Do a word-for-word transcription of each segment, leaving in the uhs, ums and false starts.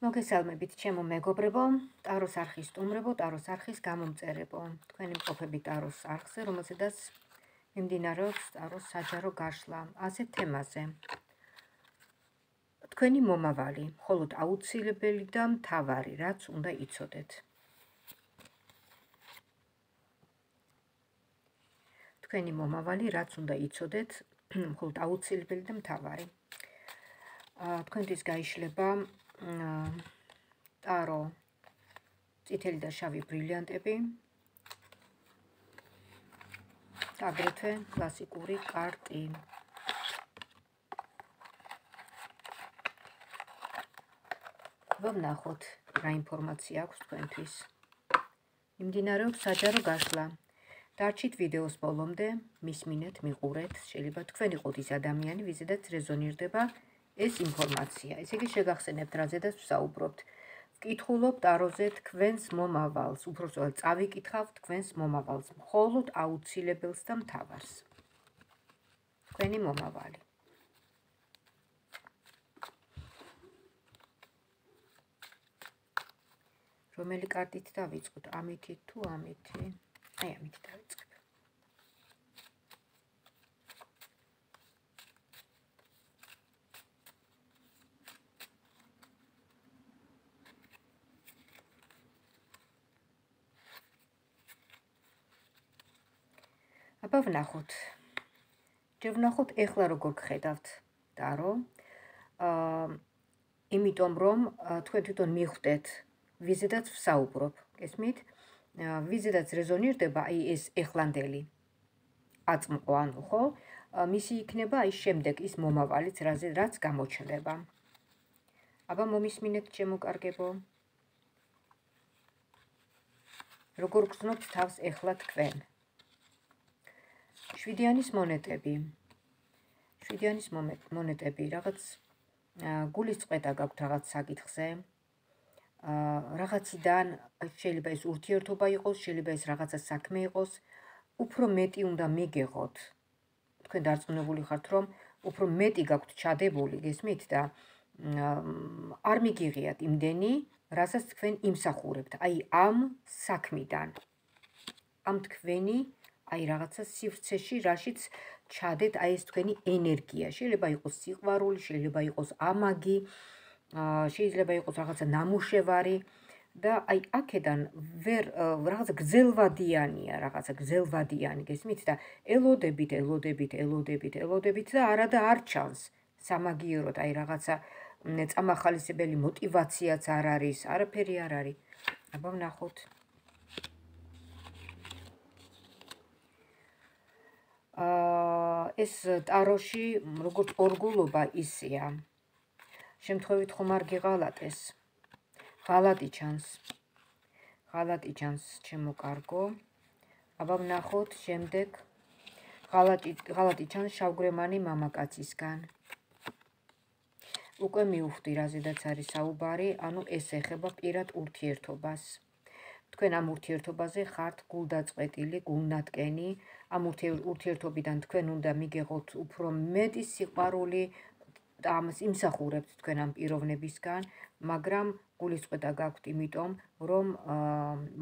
მოგესალმებით bit ჩემო მეგობრებო, ტაროს არხის სტუმრებო, ტაროს არხის გამომწერებო. Თქვენი მყოფებით ტაროს არხზე, რომელზედაც მიმდინარეობს ტაროს საჯარო გაშლა. Ასე თემაზე. Თქვენი მომავალი, მხოლოდ აუცილებელი და მთავარი, რაც უნდა იცოდეთ. Თქვენი მომავალი, რაც უნდა იცოდეთ, მხოლოდ აუცილებელი და მთავარი. Თქვენთვის გაიშლება ტარო წითელი და შავი ბრილიანტები, აგრეთვე კლასიკური კარტი. Ვნახოთ რა ინფორმაცია აქვს თქვენთვის. მიმდინარეობს საჯარო გაშლა. Დარჩით ვიდეოს ბოლომდე, მისმინეთ, მიყურეთ, შეიძლება თქვენ იყოთ ის ადამიანი, ვისაც რეზონირდება ეს ინფორმაცია. ესე იგი შეგახსენებთ, რაზედაც ვსაუბრობთ. ვკითხულობთ ტაროზე თქვენს მომავალს, უბრალოდ წავიკითხავთ თქვენს მომავალს, მხოლოდ აუცილებელს და მთავარს. Თქვენი მომავალი. რომელი კარტით დავიწყოთ? ამითი თუ ამითი? აი, ამითი დავიწყოთ. Აბა ვნახოთ. ჯერ ვნახოთ ეხლა როგორ გხედავთ ტარო. აა, იმიტომ რომ თქვენ თვითონ მიხვდეთ, ვიზედაც ვსაუბრობ. გესმით? ვიზედაც რეზონირდება აი ეს ეხლანდელი აწმყო, ანუ ხო, მისი იქნება აი შემდეგ ის მომავალიც, რაც გამოჩნდება. Აბა მომისმინეთ, შემოკარგებო. როგორ გრძნობთ თავს ეხლა თქვენ? შვიდიანის მონეტები. შვიდიანის მონეტები, რაღაც გულისწყეთა გაქვთ რაღაც საკითხზე. Რაღაციდან შეიძლება ეს ურთიერთობა იყოს, შეიძლება ეს რაღაცა საქმე იყოს, უფრო მეტი უნდა მიგეღოთ. Თქვენ დარწმუნებული ხართ, რომ უფრო მეტი გაქვთ ჩადებული, გესმით და არ მიგიღიათ იმდენი, რასაც თქვენ იმსახურებთ. აი ამ საქმიდან. ამ თქვენი აი რაღაცა სივრცეში, რაშიც ჩადეთ აი ეს თქვენი ენერგია. Შეიძლება იყოს სიყვარული, შეიძლება იყოს ამაგი, შეიძლება იყოს რაღაცა ნამუშევარი და აი აქედან ვერ რაღაცა გზელვადიანია, რაღაცა გზელვადიანი, გესმით და ელოდებით, ელოდებით, ელოდებით, ელოდებით და არა და არ ჩანს სამაგიეროდ, აი რაღაცა წამახალისებელი მოტივაციაც არ არის, არაფერი არ არის. აბა ვნახოთ. ეს ტაროში როგორც ორგულობა ისია. Შემთხვევით ხომ არ გიღალატეს. ღალატი ჩანს. ღალატი ჩანს, ჩემო კარგო. აბა ვნახოთ შემდეგ. ღალატი ღალატი ჩანს შავგრემანი მამაკაცისგან. უკვე მივხვდი, რაზედაც არის საუბარი, ანუ ეს ეხება პირად ურთიერთობას. Თქვენ ამ ურთიერთობაზე ხართ გულდაწყვეტილი, გულნატკენი. Am ურთიერთობიდან თქვენ უნდა მიგეღოთ უფრო მეტი სიყვარული, ამას იმსახურებთ თქვენ ამ პიროვნებისგან, მაგრამ გულისყედა გაქვთ იმიტომ, რომ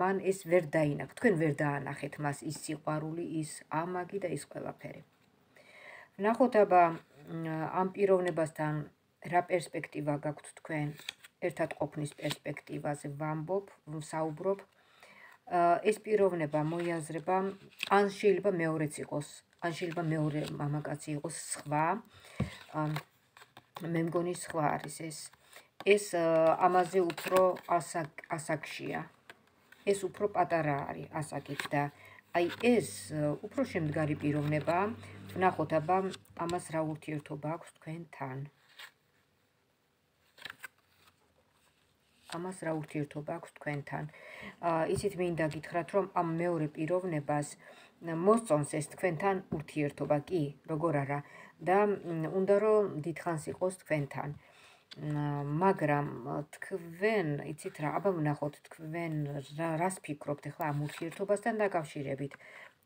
მან ეს ვერ დაინახეთ, თქვენ ვერ დაანახეთ მას ის სიყვარული, ის ამაგი და ის ყველაფერი. Ვნახოთ აბა ამ პიროვნებასთან რა პერსპექტივა გაქვთ თქვენ, ერთად ყოფნის პერსპექტივაზე ვამბობ, ვსაუბრობ. Ეს პიროვნება მოიაზრება, ან შეიძლება მეორეც იყოს, ან შეიძლება მეორე მამაკაცი იყოს სხვა, მე მგონი სხვა არის ეს. ეს ამაზე უფრო ასაკშია. ეს უფრო პატარა არის ასაკით და აი ეს უფრო შემდგარი პიროვნება. Ვნახოთ აბა ამას რა ურთიერთობა აქვს თქვენთან. ამას რა ურთიერთობა აქვს თქვენთან. Ისიც მინდა გითხრათ, რომ ამ მეორე პიროვნებას მოსწონს ეს თქვენთან ურთიერთობა, კი, როგორ არა და უნდა რომ დიდხანს იყოს თქვენთან. Მაგრამ თქვენ, იცით რა, აბა ვნახოთ თქვენ რას ფიქრობთ ახლა ამ ურთიერთობასთან დაკავშირებით.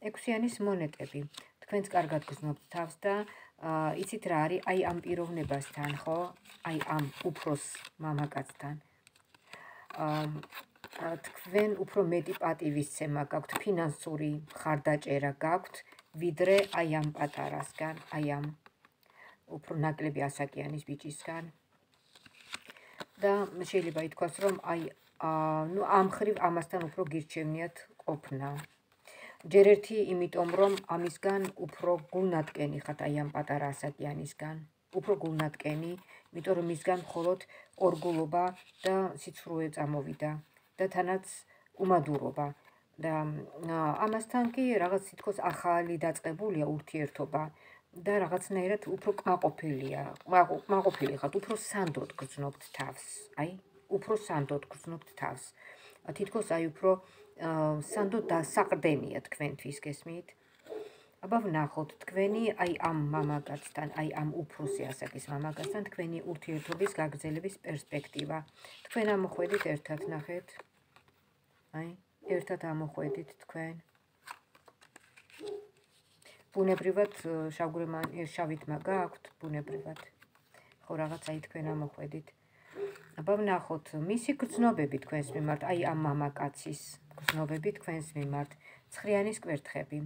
ექვსიანის მონეტები. Თქვენს კარგად გრძნობთ თავს და იცით რა არის, აი ამ პიროვნებასთან, ხო? Აი ამ უფროს მამაკაცთან. თქვენ უფრო მეტი პატივისცემა გაქვთ, ფინანსური ხარდაჭერა გაქვთ, ვიდრე აი ამ პატარასგან, აი ამ უფრო ნაკლები ასაკიანის ბიჭისგან. და შეიძლება ითქვას, რომ აი ну ამ ხრივ ამასთან უფრო გირჩევნიათ ყოფნა. ჯერ ერთი იმიტომ, რომ ამისგან უფრო გულნატკენი ხართ, აი ამ პატარა ასაკიანისგან, უფრო გულნატკენი, იმიტომ რომ მისგან მხოლოდ ორგულობა და სიცრუე წამოვიდა. Და თანაც უმადურობა. და ამასთან კი რაღაც თითქოს ახალი დაწყებულია ურთიერთობა და რაღაცნაირად უფრო კმაყოფილია. კმაყოფილი ხართ, უფრო სანდოდ გრძნობთ თავს. აი, უფრო სანდოდ გრძნობთ თავს. თითქოს აი უფრო სანდოდ დასაყრდენია თქვენთვის გესმით. აბა ვნახოთ თქვენი აი ამ მამაკაცთან, აი ამ უფროსი ასაკის მამაკაცთან თქვენი ურთიერთობის გაგრძელების პერსპექტივა. თქვენ ამოხვედით ერთად ნახეთ. აი, ერთად ამოხვედით თქვენ. ბუნებრივად შავით მაგა აქვთ, ბუნებრივად. ხო რაღაც აი თქვენ ამოხვედით. აბა ვნახოთ მისი გრძნობები თქვენს მიმართ, აი ამ მამაკაცის გრძნობები თქვენს მიმართ. ცხრიანის კვერთხები.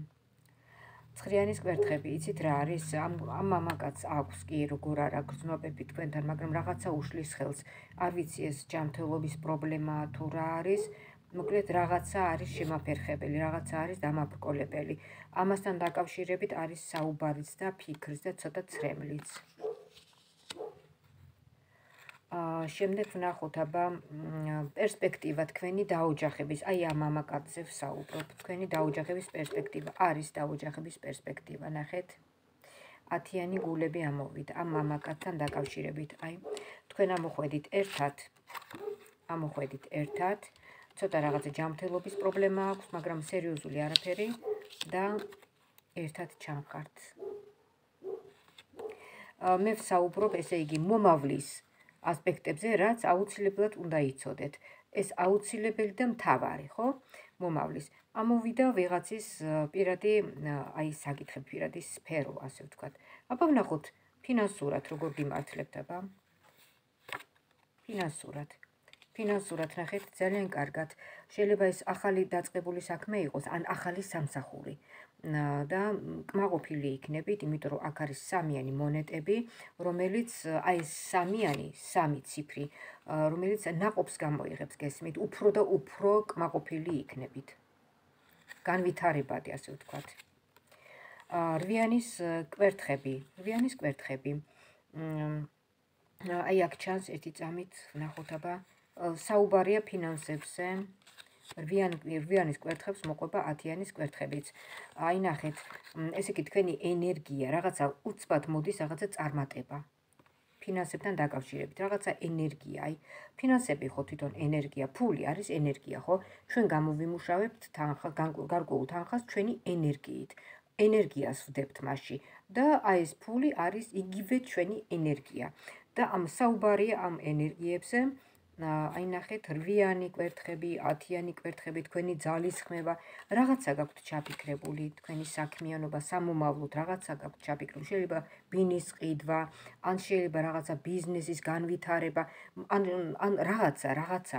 ცხრიანის კვერთხები, იცით რა არის, ამ მამაკაც აქვს კი როგორ არა გრძნობები თქვენთან, მაგრამ რაღაცა უშლის ხელს. არ ვიცი ეს ჯანმრთელობის პრობლემა თუ რა არის, მოკლედ რაღაცა არის შემაფერხებელი, რაღაცა არის დამაბრკოლებელი. ამასთან დაკავშირებით არის საუბარიც და ფიქრის და ცოტა ცრემლიც. შემდეგ ვნახოთ აბა პერსპექტივა თქვენი დაოჯახების, აი ამ მამაკაცზე ვსაუბრობ, თქვენი დაოჯახების პერსპექტივა არის დაოჯახების პერსპექტივა, ნახეთ. ათიანი გულები ამოვიდა ამ მამაკაცთან დაკავშირებით, აი თქვენ ამოხვედით ერთად, ამოხვედით ერთად, ცოტა რაღაცა ჯანმრთელობის პრობლემა აქვს, მაგრამ სერიოზული არაფერი და ერთად ჩამყართ. მე ვსაუბრობ, ესე იგი, მომავლის ასპექტებზე, რაც აუცილებლად უნდა იცოდეთ. ეს აუცილებელი და მთავარი, ხო? მომავლის. ამოვიდა ვიღაცის პირადი, აი საკითხები, პირადი სფერო, ასე ვთქვათ. აბა ვნახოთ ფინანსურად როგორ გიმართლებთ, აბა. ფინანსურად. ფინანსურად ნახეთ, ძალიან კარგად. შეიძლება ეს ახალი დაწყებული საქმე იყოს, ან ახალი სამსახური. და კმაყოფილი იქნებით, იმიტომ რომ აქ არის სამიანი მონეტები, რომელიც აი სამიანი, სამი ციფრი, რომელიც ნაყოფს გამოიღებს, გესმით, უფრო და უფრო კმაყოფილი იქნებით. განვითარებადი, ასე ვთქვათ. რვიანის კვერთხები, რვიანის კვერთხები. აი აქ ჩანს ერთი წამით, ნახოთ აბა, საუბარია ფინანსებზე. რვიანის კვერთხებს მოყვება ათიანის კვერთხებიც. აი ნახეთ, ესე იგი თქვენი ენერგია, რაღაცა უცბად მოდის, რაღაცა წარმატება. ფინანსებთან დაკავშირებით, რაღაცა ენერგია, აი, ფინანსები ხო თვითონ ენერგია, ფული არის ენერგია, ხო? ჩვენ გამოვიმუშავებთ თანხა, გარკვეულ თანხას ჩვენი ენერგიით. ენერგიას ვდებთ მასში და აი ეს ფული არის იგივე ჩვენი ენერგია. და ამ საუბარია ამ ენერგიებზე. აი ნახეთ, რვიანი კვერთხები, ათიანი კვერთხები, თქვენი ძალის ხმევა, რაღაცა გაქვთ ჩაფიქრებული, თქვენი საქმიანობა, სამომავლოდ რაღაცა გაქვთ ჩაფიქრებული, შეიძლება ბინის ყიდვა, ან შეიძლება რაღაცა ბიზნესის განვითარება, ან რაღაცა, რაღაცა,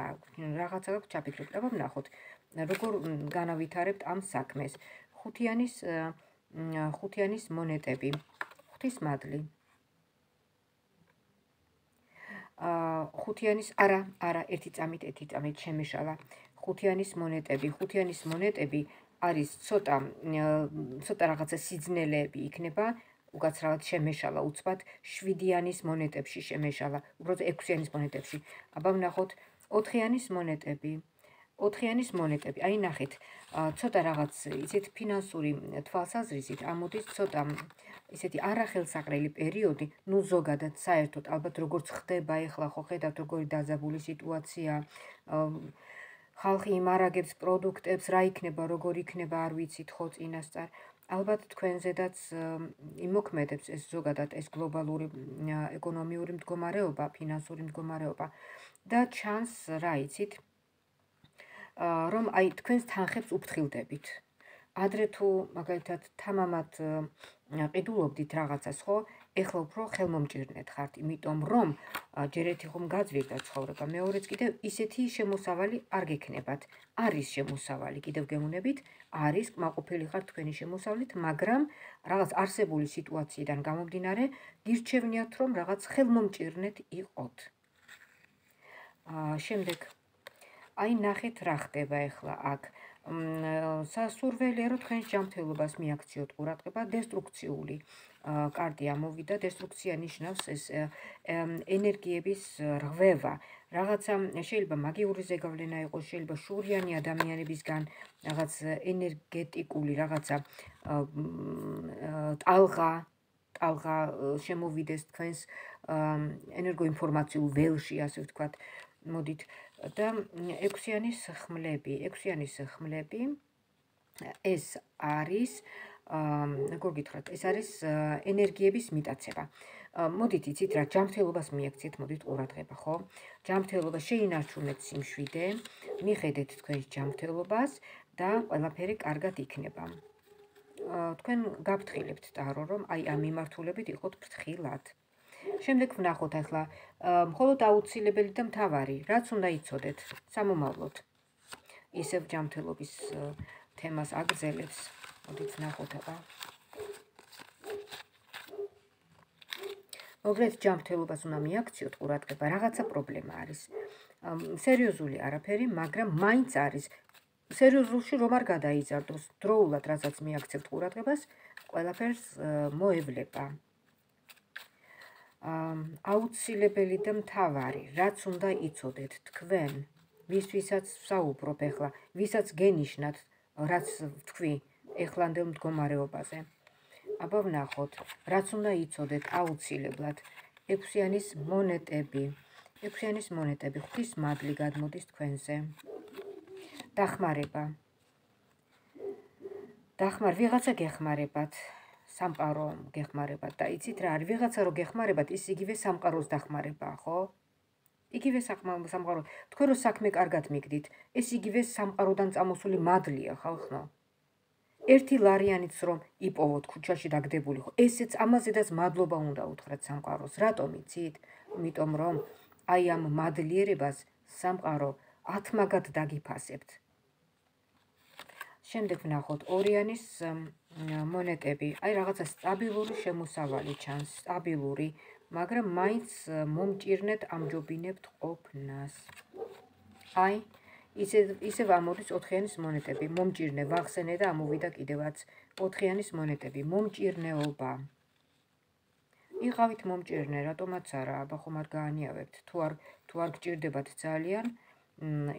რაღაცა გაქვთ ჩაფიქრებული. აბა ვნახოთ, როგორ განავითარებთ ამ საქმეს. ხუთიანის ხუთიანის მონეტები, ღვთის მადლი. ხუთიანის არა, არა, ერთი წამით, ერთი წამით შემეშალა. ხუთიანის მონეტები, ხუთიანის მონეტები არის ცოტა ცოტა რაღაცა სიძნელეები იქნება, უკაცრავად შემეშალა უცბად, შვიდიანის მონეტებში შემეშალა, უბრალოდ ექვსიანის მონეტებში. აბა ვნახოთ ოთხიანის მონეტები. ოთხიანის მონეტები, აი ნახეთ, ცოტა რაღაც, ისეთ ფინანსური თვალსაზრისით ამოდის ცოტა ისეთი არახელსაყრელი პერიოდი, ну ზოგადად საერთოდ, ალბათ როგორც ხდება ეხლა, ხო ხედავთ როგორი დაძაბული სიტუაცია, ხალხი იმარაგებს პროდუქტებს, რა იქნება, როგორ იქნება, არ ვიცით, ხო წინასწარ. ალბათ თქვენზედაც იმოქმედებს ეს ზოგადად ეს გლობალური ეკონომიური მდგომარეობა, ფინანსური მდგომარეობა და ჩანს, რა იცით, რომ აი თქვენს თანხებს უფრთხილდებით. ადრე თუ მაგალითად თამამად ყიდულობდით რაღაცას, ხო, ეხლა უფრო ხელმომჭირნედ ხართ, იმიტომ რომ ჯერ ერთი ხომ გაძვირდა ცხოვრება, მეორეც კიდევ ისეთი შემოსავალი არ გექნებათ. არის შემოსავალი, კიდევ გეუბნებით, არის მაყოფილი ხართ თქვენი შემოსავლით, მაგრამ რაღაც არსებული სიტუაციიდან გამომდინარე, გირჩევნიათ რომ რაღაც ხელმომჭირნედ იყოთ. Შემდეგ აი ნახეთ რა ხდება ეხლა აქ. Სასურველიარო თქვენს ჯანმრთელობას მიაქციოთ ყურადღება დესტრუქციული კარდი ამოვიდა დესტრუქცია ნიშნავს ეს ენერგიების რღვევა რაღაცა შეიძლება მაგიური ზეგავლენა იყოს შეიძლება შურიანი ადამიანებისგან რაღაც ენერგეტიკული რაღაცა ტალღა ტალღა შემოვიდეს თქვენს ენერგოინფორმაციულ ველში ასე ვთქვათ მოდით და ექვსიანის ხმლები, ექვსიანის ხმლები ეს არის, როგორ გითხრათ, ეს არის ენერგიების მიტაცება. მოდით იცით რა, ჯანმრთელობას მიაქციეთ, მოდით ყურადღება, ხო? ჯანმრთელობა შეინარჩუნეთ სიმშვიდე, მიხედეთ თქვენს ჯანმრთელობას და ყველაფერი კარგად იქნება. თქვენ გაფრთხილებთ ტარო, რომ აი ამ მიმართულებით იყოთ ფრთხილად. Შემდეგ ვნახოთ ახლა, მხოლოდ აუცილებელი და მთავარი, რაც უნდა იცოდეთ, სამომავლოდ. Ისევ ჯანმრთელობის თემას აგრძელებს, მოდით ვნახოთ ახლა. მოგლეთ ჯანმრთელობას უნდა მიაქციოთ ყურადღება, რაღაცა პრობლემა არის. სერიოზული არაფერი, მაგრამ მაინც არის. სერიოზულში რომ არ გადაიზარდოს, დროულად რასაც მიაქცევთ ყურადღებას, ყველაფერს მოევლება. Აუცილებელი და მთავარი, რაც უნდა იცოდეთ თქვენ, ვისვისაც საუბრობ ეხლა, ვისაც გენიშნათ, რაც თქვი ეხლანდელ მდგომარეობაზე. აბა ვნახოთ, რაც უნდა იცოდეთ აუცილებლად, ექვსიანის მონეტები, ექვსიანის მონეტები, ღვთის მადლი გადმოდის თქვენზე. დახმარება. დახმარ, ვიღაცა გეხმარებათ. სამყარო გეხმარებათ და იცით რა არის ვიღაცა რო გეხმარებათ ის იგივე სამყაროს დახმარებაა ხო იგივე სამყარო თქვენ რო საქმე კარგად მიგდით ეს იგივე სამყაროდან წამოსული მადლია ხალხო ერთი ლარიანიც რომ იპოვოთ ქუჩაში დაგდებულიყო ესეც ამაზედაც მადლობა უნდა უთხრათ სამყაროს რატომ იცით იმიტომ რომ აი ამ მადლიერებას სამყარო ათმაგად დაგიფასებთ შემდეგ ვნახოთ ორიანის მონეტები. Აი რაღაცა სტაბილური შემოსავალი ჩანს, სტაბილური, მაგრამ მაინც მომჭირნეთ ამჯობინებთ ყოფნას. Აი ისევ ამოდის ოთხიანის მონეტები. Მომჭირნე ვახსენე და ამოვიდა კიდევაც ოთხიანის მონეტები. მომჭირნეობა. იყავით მომჭირნე, რატომაც არა, აბა ხომ არ გაანიავებთ. თუ არ თუ არ გჭირდებათ ძალიან,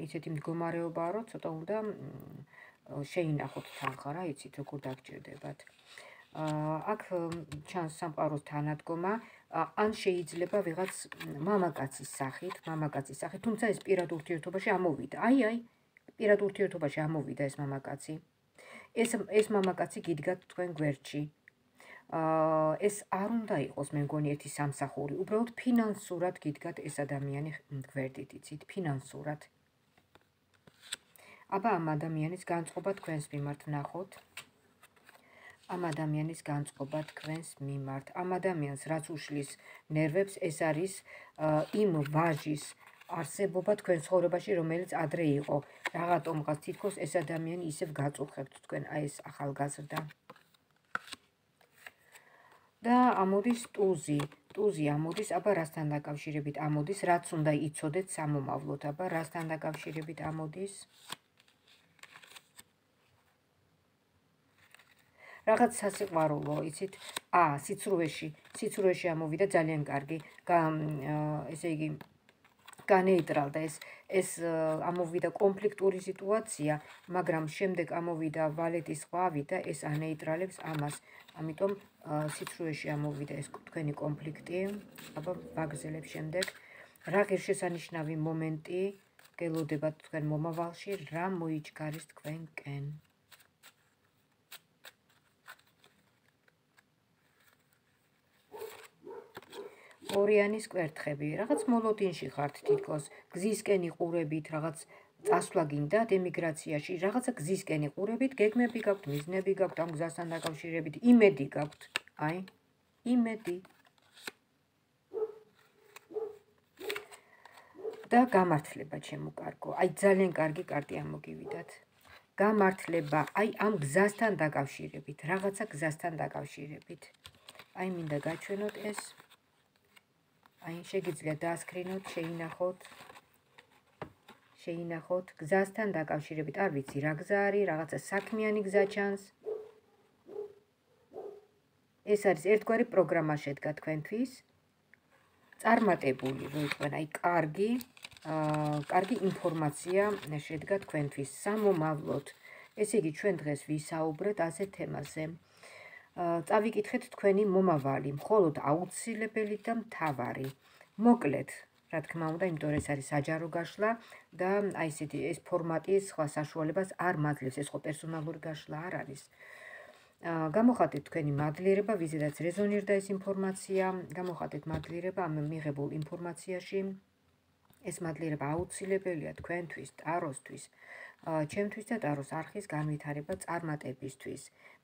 ისეთი მდგომარეობაა, რომ ცოტა უნდა შეინახოთ თანხა რა იცით როგორ დაგჭირდებათ. აქ ჩანს სამყაროს თანადგომა, ან შეიძლება ვიღაც მამაკაცის სახით, მამაკაცის სახით, თუმცა ეს პირად ურთიერთობაში ამოვიდა. Აი, აი, პირად ურთიერთობაში ამოვიდა ეს მამაკაცი. ეს ეს მამაკაცი გიდგა თქვენ გვერდში. ეს არ უნდა იყოს მე მგონი ერთი სამსახური, უბრალოდ ფინანსურად გიდგათ ეს ადამიანი გვერდით, იცით, ფინანსურად. აბა ამ ადამიანის განწყობა თქვენს მიმართ ნახოთ. ამ ადამიანის განწყობა თქვენს მიმართ. ამ ადამიანს რაც უშლის ნერვებს ეს არის იმ ვაჟის არსებობა თქვენ ცხოვრებაში რომელიც ადრე იყო. Რაღაცნაირად თითქოს ეს ადამიანი ისევ გაწუხებთ თქვენ აი ეს ახალგაზრდა. და ამოდის ტუზი. ტუზი ამოდის, აბა რასთან დაკავშირებით ამოდის, რაც უნდა იცოდეთ სამომავლოდ, აბა რასთან დაკავშირებით ამოდის. Რაღაც სასიყვარულო, იცით? ა, სიცრუეში, სიცრუეში ამოვიდა ძალიან კარგი. ესე იგი განეიტრალდა ეს ეს ამოვიდა კონფლიქტური სიტუაცია, მაგრამ შემდეგ ამოვიდა ვალეტის ღვავი და ეს ანეიტრალებს ამას. Ამიტომ სიცრუეში ამოვიდა ეს თქვენი კონფლიქტი. აბა ვაგრძელებ შემდეგ. რა ღირსშესანიშნავი მომენტი გელოდებათ თქვენ მომავალში, რა მოიჩქარის თქვენკენ. ორიანის კვერთხები. Რაღაც მოლოდინში ხართ თითქოს, გზისკენ იყურებით, რაღაც წასვლა გინდათ ემიგრაციაში, რაღაცა გზისკენ იყურებით, გეგმები გაქვთ, მიზნები გაქვთ, ამ გზასთან დაკავშირებით, იმედი გაქვთ. Აი, იმედი, მოხდა გამართლება ჩემო კარგო. Ai ძალიან კარგი კარტი ამოგივიდათ. Გამართლება, ai am გზასთან დაკავშირებით, რაღაცა გზასთან დაკავშირებით. Ai მინდა გაჩვენოთ ეს. Ai შეგიძლია დაასკრინოთ, შეინახოთ. Შეინახოთ გზასთან დაკავშირებით, არ ვიცი რა გზა არის, რაღაცა საქმიანი გზა ჩანს. ეს არის ერთგვარი პროგრამა შედგა თქვენთვის. წარმატებული ვიყავით, აი კარგი, კარგი ინფორმაცია შედგა თქვენთვის სამომავლოდ. ესე იგი ჩვენ დღეს ვისაუბრეთ ასეთ თემაზე. Წავიკითხეთ თქვენი მომავალი, მხოლოდ აუცილებელი და მთავარი. მოკლედ რა თქმა უნდა, იმიტომ რომ ეს არის საჯარო გაშლა და აი ესეთი ეს ფორმატი სხვა საშუალებას არ მაძლევს, ეს ხო პერსონალური გაშლა არ არის. გამოხატეთ თქვენი მადლიერება, ვიზედაც რეზონირდა ეს ინფორმაცია, გამოხატეთ მადლიერება ამ მიღებულ ინფორმაციაში. ეს მადლიერება აუცილებელია თქვენთვის, ტაროსთვის, ჩემთვის და ტაროს არხის განვითარება წარმატებისთვის.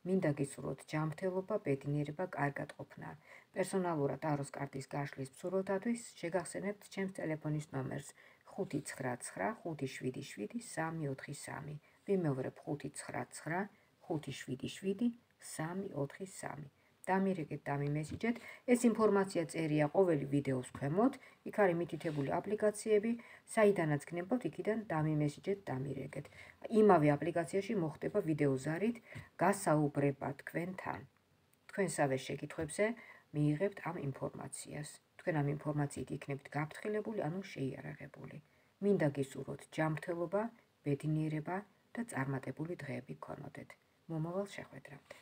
Მინდა გისურვოთ ჯანმრთელობა, ბედნიერება, კარგად ყოფნა. Personalura Taros kartis gashlis psurotadvis shegahsenebdit chems telefonis nomers ხუთი ცხრა ცხრა ხუთი შვიდი შვიდი სამი ოთხი სამი. Vimeuvreb ხუთი ცხრა ცხრა ხუთი შვიდი შვიდი სამი ოთხი სამი. Damireket dami messageet. Es informatsia tseria qoveli videos khvemot. Ikh ari mititebuli aplikatsiyebi, saidanats gnebat ikidan dami messageet damireket. Imave aplikatsiashi moxteba video zarit gasaoubreba tkventan. Tkvensave shegitqvebse მიიღებთ ამ ინფორმაციას. Თქვენ ამ ინფორმაციით იქნებით გაფრთხილებული, ანუ შეიარაღებული. Მინდა გისურვოთ ჯანმრთელობა, ბედნიერება და წარმატებული დღეები გქონოდეთ. მომავალ შეხვედრამდე.